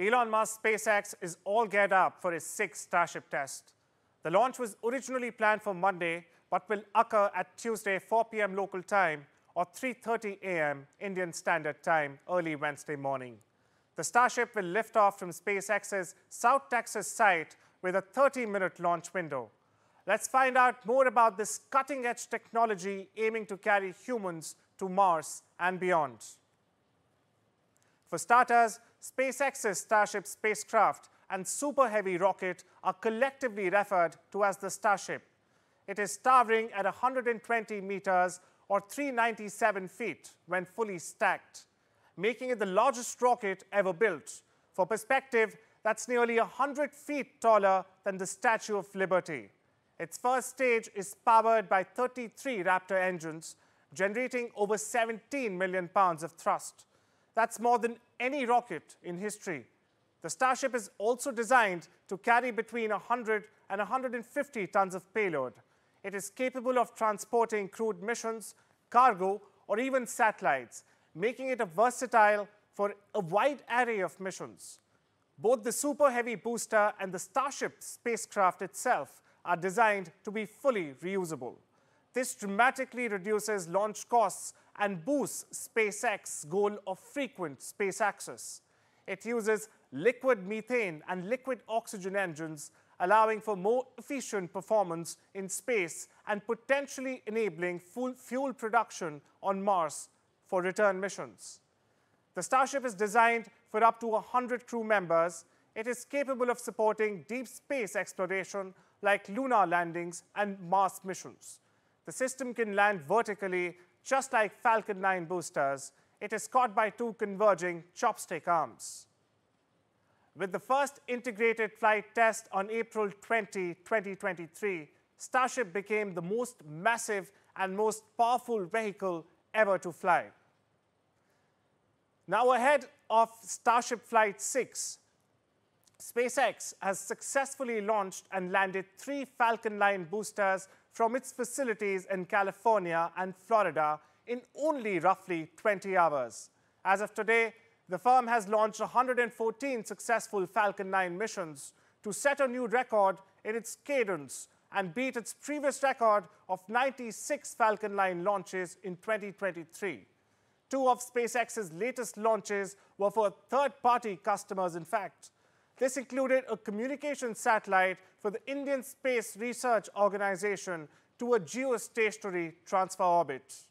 Elon Musk's SpaceX is all geared up for his sixth Starship test. The launch was originally planned for Monday, but will occur at Tuesday, 4 p.m. local time, or 3:30 a.m. Indian Standard Time, early Wednesday morning. The Starship will lift off from SpaceX's South Texas site with a 30-minute launch window. Let's find out more about this cutting-edge technology aiming to carry humans to Mars and beyond. For starters, SpaceX's Starship spacecraft and Super Heavy rocket are collectively referred to as the Starship. It is towering at 120 meters or 397 feet when fully stacked, making it the largest rocket ever built. For perspective, that's nearly 100 feet taller than the Statue of Liberty. Its first stage is powered by 33 Raptor engines, generating over 17 million pounds of thrust. That's more than any rocket in history. The Starship is also designed to carry between 100 and 150 tons of payload. It is capable of transporting crewed missions, cargo, or even satellites, making it versatile for a wide array of missions. Both the Super Heavy booster and the Starship spacecraft itself are designed to be fully reusable. This dramatically reduces launch costs and boosts SpaceX's goal of frequent space access. It uses liquid methane and liquid oxygen engines, allowing for more efficient performance in space and potentially enabling full fuel production on Mars for return missions. The Starship is designed for up to 100 crew members. It is capable of supporting deep space exploration like lunar landings and Mars missions. The system can land vertically, just like Falcon 9 boosters. It is caught by two converging chopstick arms. With the first integrated flight test on April 20, 2023, Starship became the most massive and most powerful vehicle ever to fly. Now ahead of Starship Flight 6, SpaceX has successfully launched and landed three Falcon 9 boosters from its facilities in California and Florida in only roughly 20 hours. As of today, the firm has launched 114 successful Falcon 9 missions to set a new record in its cadence and beat its previous record of 96 Falcon 9 launches in 2023. Two of SpaceX's latest launches were for third-party customers, in fact. This included a communication satellite for the Indian Space Research Organization to a geostationary transfer orbit.